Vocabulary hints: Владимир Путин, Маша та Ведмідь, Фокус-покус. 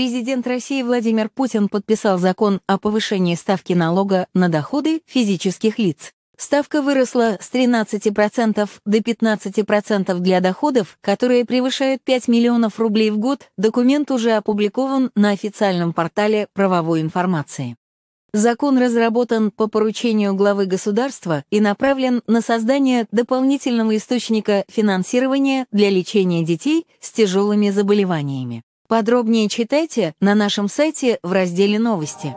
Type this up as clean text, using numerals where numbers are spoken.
Президент России Владимир Путин подписал закон о повышении ставки налога на доходы физических лиц. Ставка выросла с 13% до 15% для доходов, которые превышают 5 миллионов рублей в год. Документ уже опубликован на официальном портале правовой информации. Закон разработан по поручению главы государства и направлен на создание дополнительного источника финансирования для лечения детей с тяжелыми заболеваниями. Подробнее читайте на нашем сайте в разделе «Новости».